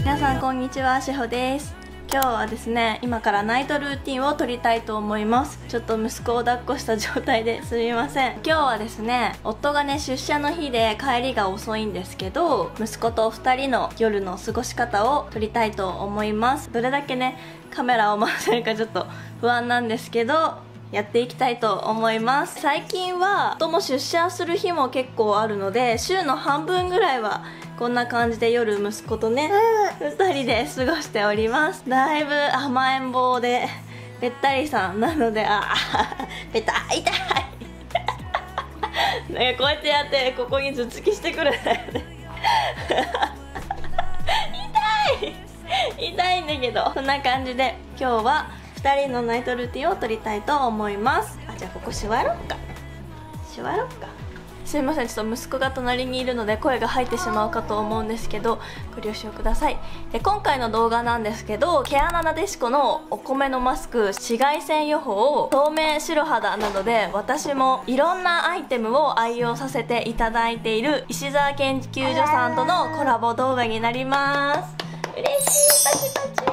皆さんこんにちは、しほです。今日はですね、今からナイトルーティンを撮りたいと思います。ちょっと息子を抱っこした状態ですみません。今日はですね、夫がね出社の日で帰りが遅いんですけど、息子と2人の夜の過ごし方を撮りたいと思います。どれだけねカメラを回せるかちょっと不安なんですけど、やっていきたいと思います。最近は夫も出社する日も結構あるので、週の半分ぐらいはこんな感じで夜息子とね、2人で過ごしております。だいぶ甘えん坊でべったりさんなので、あべた痛いなんかこうやってやってここに頭突きしてくるんだよね痛い痛いんだけど、そんな感じで今日は2人のナイトルーティンを撮りたいと思います。あ、じゃあここ座ろっか座ろっか。すいません、ちょっと息子が隣にいるので声が入ってしまうかと思うんですけど、ご了承ください。で、今回の動画なんですけど、毛穴なでしこのお米のマスク紫外線予報、透明白肌などで私もいろんなアイテムを愛用させていただいている石澤研究所さんとのコラボ動画になります。嬉しい、パチパチ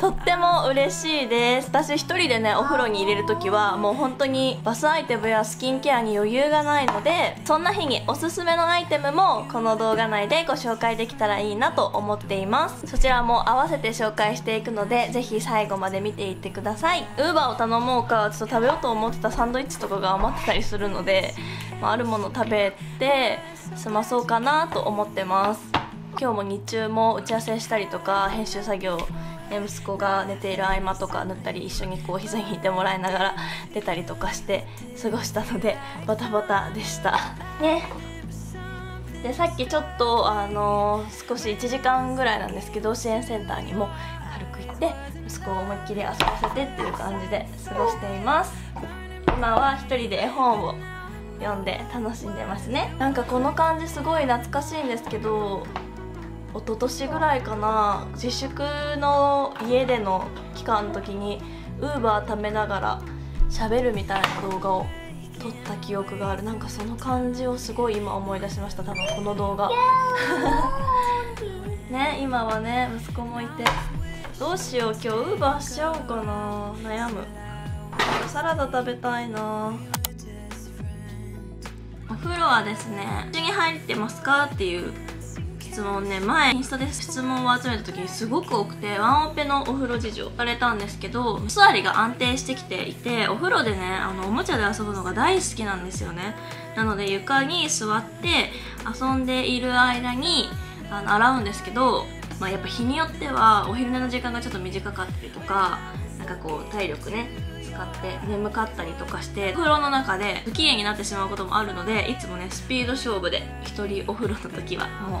とっても嬉しいです。私一人でねお風呂に入れる時はもう本当にバスアイテムやスキンケアに余裕がないので、そんな日におすすめのアイテムもこの動画内でご紹介できたらいいなと思っています。そちらも合わせて紹介していくので、ぜひ最後まで見ていってください。ウーバーを頼もうか、ちょっと食べようと思ってたサンドイッチとかが余ってたりするので、あるもの食べて済まそうかなと思ってます。今日も日中も打ち合わせしたりとか、編集作業息子が寝ている合間とか塗ったり、一緒にこう膝にいてもらいながら出たりとかして過ごしたので、バタバタでしたね。で、さっきちょっと少し1時間ぐらいなんですけど、支援センターにも軽く行って息子を思いっきり遊ばせてっていう感じで過ごしています。今は一人で絵本を読んで楽しんでますね。なんかこの感じすごい懐かしいんですけど、一昨年ぐらいかな、自粛の家での期間の時に Uber 貯めながら喋るみたいな動画を撮った記憶がある。なんかその感じをすごい今思い出しました。多分この動画ね、今はね息子もいて、どうしよう、今日 Uber しちゃおうかな、悩む。サラダ食べたいな。お風呂はですね、一緒に入ってますかっていう質問ね、前インスタで質問を集めた時にすごく多くて、ワンオペのお風呂事情聞かれたんですけど、お座りが安定してきていて、お風呂でねおもちゃで遊ぶのが大好きなんですよね。なので床に座って遊んでいる間に洗うんですけど、まあ、やっぱ日によってはお昼寝の時間がちょっと短かったりとか、なんかこう体力ね使って眠かったりとかして、お風呂の中で不機嫌になってしまうこともあるので、いつもねスピード勝負で一人お風呂の時はもう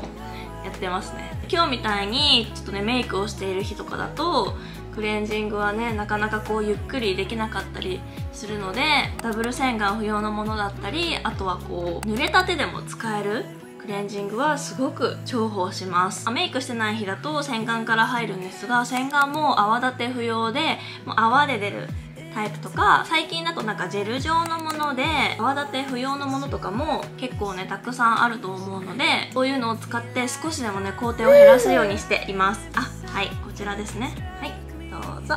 やってますね。今日みたいにちょっとねメイクをしている日とかだとクレンジングはねなかなかこうゆっくりできなかったりするので、ダブル洗顔不要のものだったり、あとはこう濡れた手でも使えるククレンジングはすごく重宝します。メイクしてない日だと洗顔から入るんですが、洗顔も泡立て不要でもう泡で出るタイプとか、最近だとなんかジェル状のもので泡立て不要のものとかも結構ねたくさんあると思うので、こういうのを使って少しでもね工程を減らすようにしています。あ、はい、こちらですね。はい、どうぞ。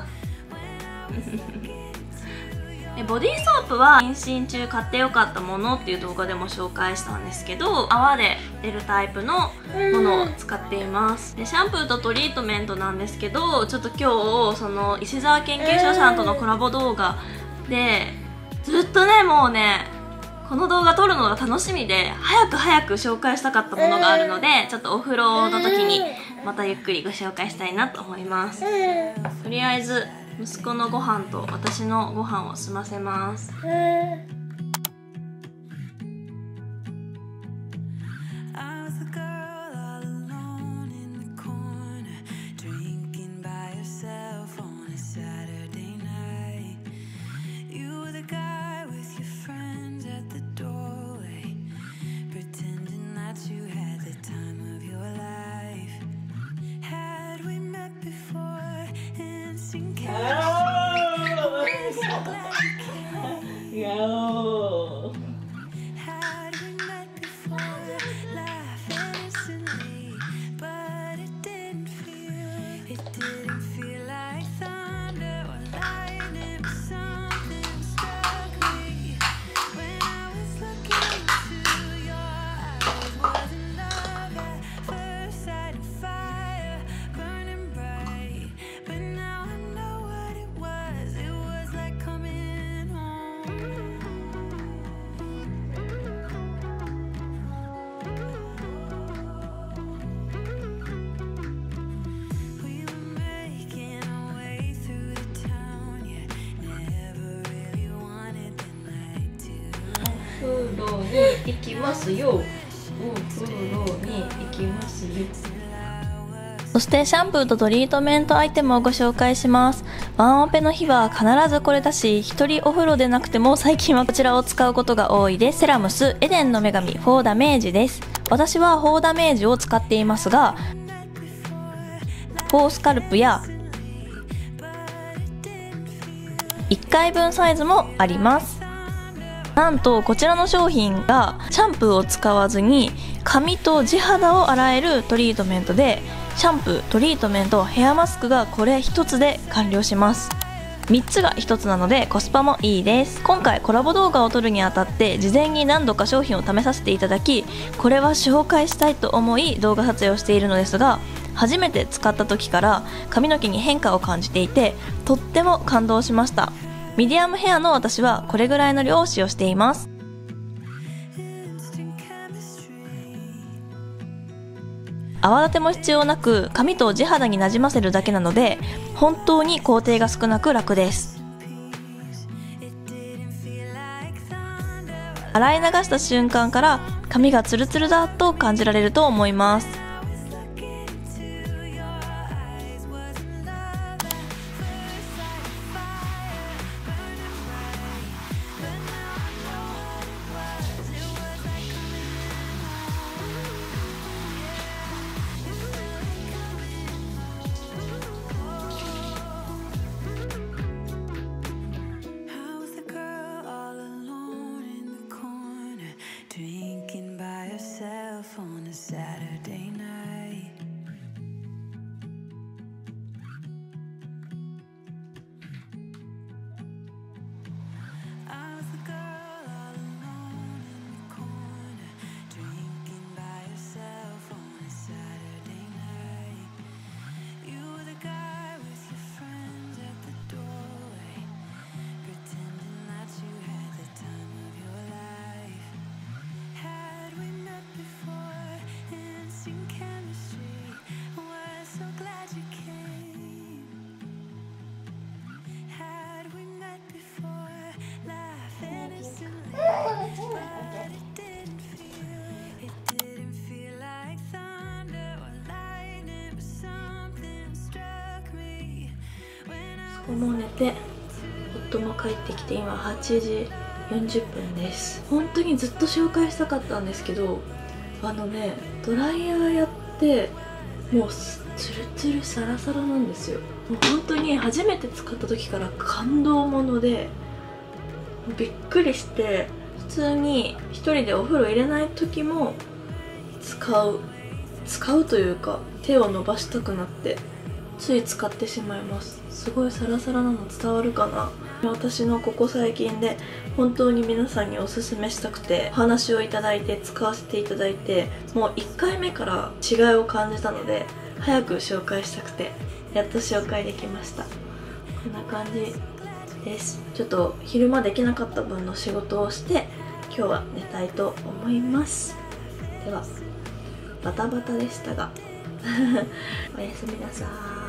ボディーソープは妊娠中買ってよかったものっていう動画でも紹介したんですけど、泡で出るタイプのものを使っています。でシャンプーとトリートメントなんですけど、ちょっと今日その石澤研究所さんとのコラボ動画でずっとねもうねこの動画撮るのが楽しみで早く紹介したかったものがあるので、ちょっとお風呂の時にまたゆっくりご紹介したいなと思います。とりあえず息子のご飯と私のご飯を済ませます。行きますよ。そしてシャンプーとトリートメントアイテムをご紹介します。ワンオペの日は必ずこれだし、一人お風呂でなくても最近はこちらを使うことが多いです。セラムスエデンの女神4ダメージです。私は4ダメージを使っていますが、4スカルプや1回分サイズもあります。なんとこちらの商品がシャンプーを使わずに髪と地肌を洗えるトリートメントで、シャンプー、トリートメント、ヘアマスクがこれ1つで完了します。3つが1つなのでコスパもいいです。今回コラボ動画を撮るにあたって事前に何度か商品を試させていただき、これは紹介したいと思い動画撮影をしているのですが、初めて使った時から髪の毛に変化を感じていてとっても感動しました。ミディアムヘアの私はこれぐらいの量を使用しています。泡立ても必要なく髪と地肌になじませるだけなので本当に工程が少なく楽です。洗い流した瞬間から髪がツルツルだと感じられると思います。もう寝て、夫も帰ってきて今8時40分です。本当にずっと紹介したかったんですけど、あのね、ドライヤーやってもうツルツルサラサラなんですよ。もう本当に初めて使った時から感動ものでびっくりして、普通に1人でお風呂入れない時も使うというか手を伸ばしたくなってつい使ってしまいます。すごいサラサラなの伝わるかな。私のここ最近で本当に皆さんにおすすめしたくてお話をいただいて使わせていただいて、もう1回目から違いを感じたので早く紹介したくてやっと紹介できました。こんな感じです。ちょっと昼間できなかった分の仕事をして今日は寝たいと思います。ではバタバタでしたがおやすみなさーい。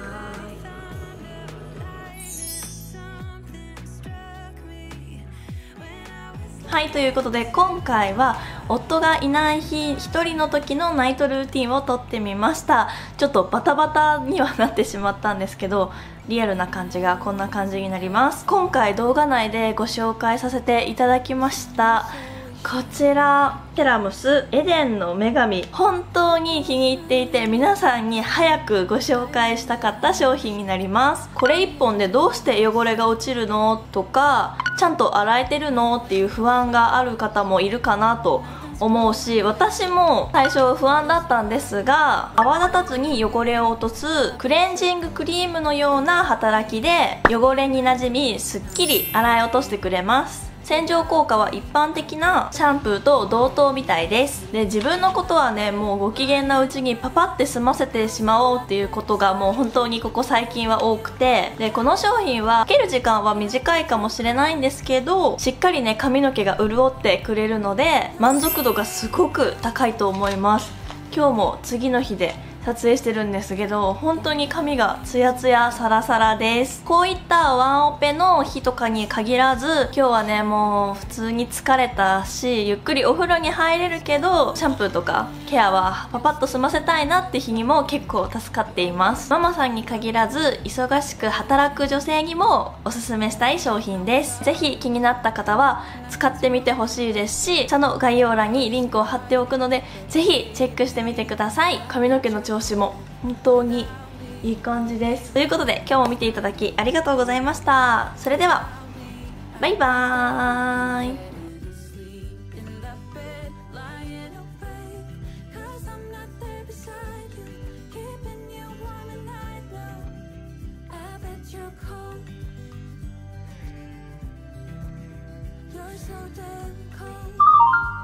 はい、ということで今回は夫がいない日1人の時のナイトルーティンを撮ってみました。ちょっとバタバタにはなってしまったんですけど、リアルな感じがこんな感じになります。今回動画内でご紹介させていただきましたこちらテラムスエデンの女神、本当に気に入っていて皆さんに早くご紹介したかった商品になります。これ1本でどうして汚れが落ちるのとかちゃんと洗えてるのっていう不安がある方もいるかなと思うし、私も最初不安だったんですが泡立たずに汚れを落とすクレンジングクリームのような働きで汚れになじみすっきり洗い落としてくれます。洗浄効果は一般的なシャンプーと同等みたいです。で、自分のことはねもうご機嫌なうちにパパって済ませてしまおうっていうことがもう本当にここ最近は多くて、でこの商品はかける時間は短いかもしれないんですけどしっかりね髪の毛が潤ってくれるので満足度がすごく高いと思います。今日も次の日で撮影してるんですけど本当に髪がツヤツヤサラサラです。こういったワンオペの日とかに限らず今日はねもう普通に疲れたしゆっくりお風呂に入れるけどシャンプーとかケアはパパッと済ませたいなって日にも結構助かっています。ママさんに限らず忙しく働く女性にもおすすめしたい商品です。ぜひ気になった方は使ってみてほしいですし、下の概要欄にリンクを貼っておくのでぜひチェックしてみてください。髪の毛の調子も本当にいい感じです。ということで今日も見ていただきありがとうございました。それではバイバーイ。So damn cold.